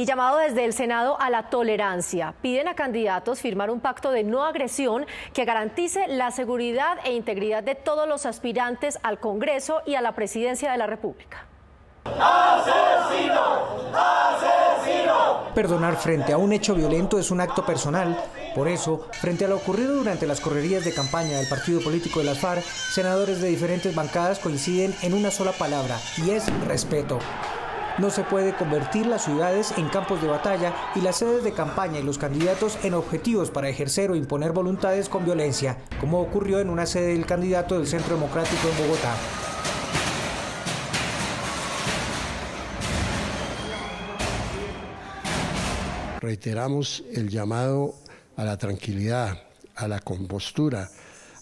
Y llamado desde el Senado a la tolerancia, piden a candidatos firmar un pacto de no agresión que garantice la seguridad e integridad de todos los aspirantes al Congreso y a la Presidencia de la República. ¡Asesino! ¡Asesino! Perdonar frente a un hecho violento es un acto personal. Por eso, frente a lo ocurrido durante las correrías de campaña del partido político de las FARC, senadores de diferentes bancadas coinciden en una sola palabra, y es respeto. No se puede convertir las ciudades en campos de batalla y las sedes de campaña y los candidatos en objetivos para ejercer o imponer voluntades con violencia, como ocurrió en una sede del candidato del Centro Democrático en Bogotá. Reiteramos el llamado a la tranquilidad, a la compostura,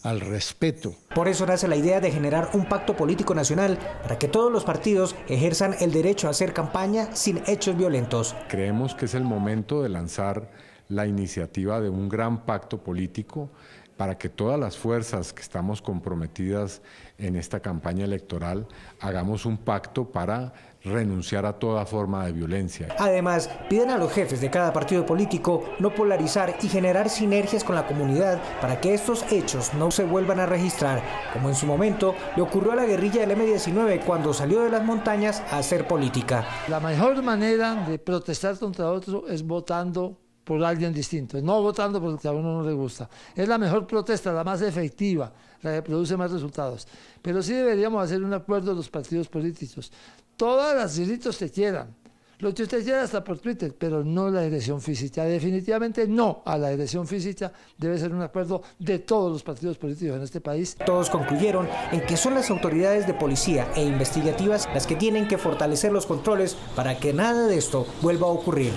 al respeto. Por eso nace la idea de generar un pacto político nacional para que todos los partidos ejerzan el derecho a hacer campaña sin hechos violentos. Creemos que es el momento de lanzar la iniciativa de un gran pacto político para que todas las fuerzas que estamos comprometidas en esta campaña electoral hagamos un pacto para renunciar a toda forma de violencia. Además, piden a los jefes de cada partido político no polarizar y generar sinergias con la comunidad para que estos hechos no se vuelvan a registrar, como en su momento le ocurrió a la guerrilla del M-19 cuando salió de las montañas a hacer política. La mejor manera de protestar contra otro es votando por alguien distinto, no votando porque a uno no le gusta. Es la mejor protesta, la más efectiva, la que produce más resultados. Pero sí deberíamos hacer un acuerdo los partidos políticos. Todas las delitos que quieran, lo que usted quiera hasta por Twitter, pero no la agresión física. Definitivamente no a la agresión física. Debe ser un acuerdo de todos los partidos políticos en este país. Todos concluyeron en que son las autoridades de policía e investigativas las que tienen que fortalecer los controles para que nada de esto vuelva a ocurrir.